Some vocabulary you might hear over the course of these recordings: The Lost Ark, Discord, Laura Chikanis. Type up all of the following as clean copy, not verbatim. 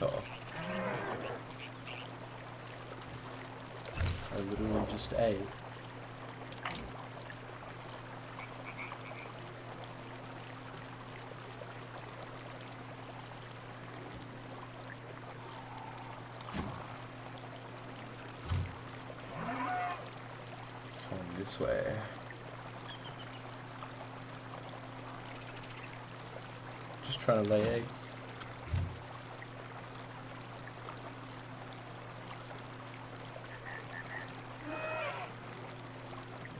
Uh-oh. I literally just ate. This way. Just trying to lay eggs.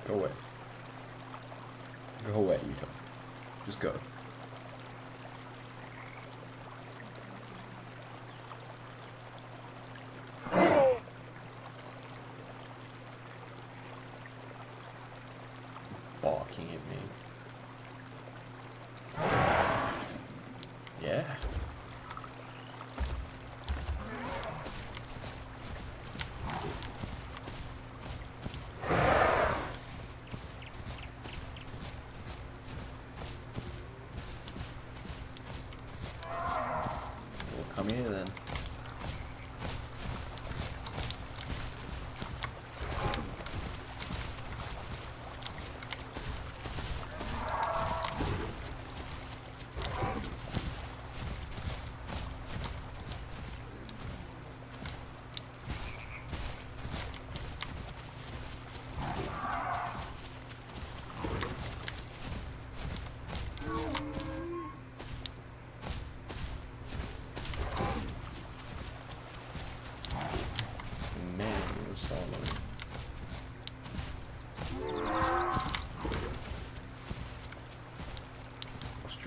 Go away. Go away, you don't. Just go. Here then.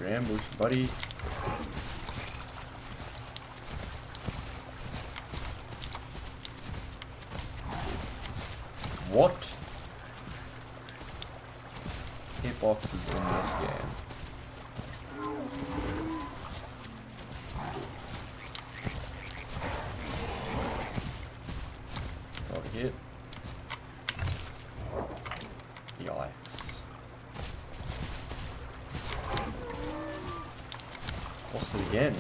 Ambush, buddy. What? Hitboxes in this game. Got a hit. Yikes. Lost it again.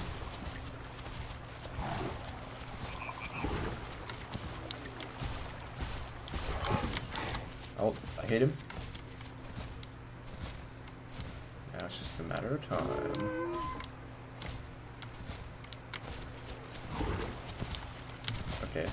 Oh, I hit him. Now it's just a matter of time. Okay.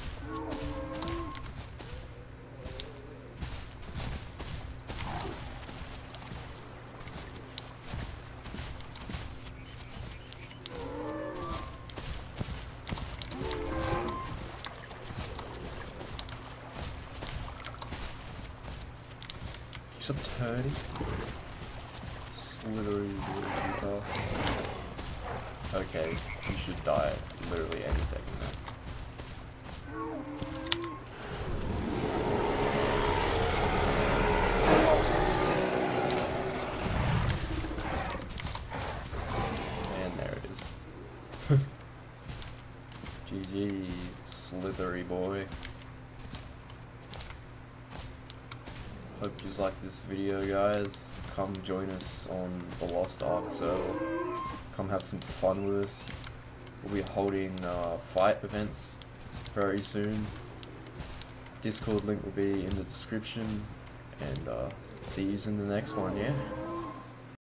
Up turning, slithering little stuff. Okay, you should die literally any second now. And there it is. GG, slithery boy. Hope you like this video, guys. Come join us on The Lost Ark, so come have some fun with us. We'll be holding fight events very soon. Discord link will be in the description, and see you in the next one, yeah?